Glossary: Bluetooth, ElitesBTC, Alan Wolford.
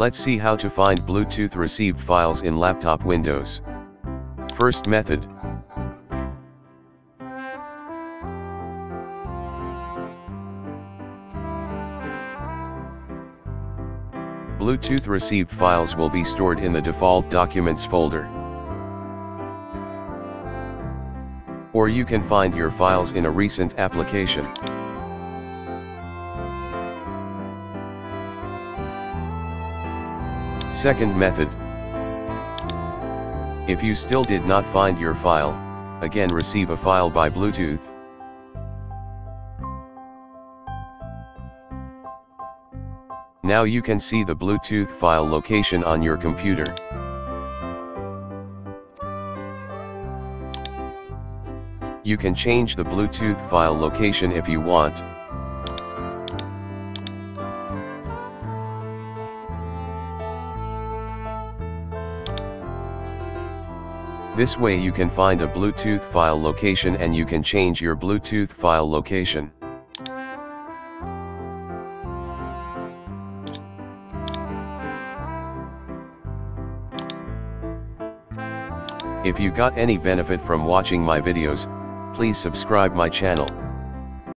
Let's see how to find Bluetooth received files in laptop windows. First method. Bluetooth received files will be stored in the default documents folder. Or you can find your files in a recent application. Second method. If you still did not find your file, again receive a file by Bluetooth. Now you can see the Bluetooth file location on your computer. You can change the Bluetooth file location if you want. This way you can find a Bluetooth file location and you can change your Bluetooth file location. If you got any benefit from watching my videos, please subscribe my channel.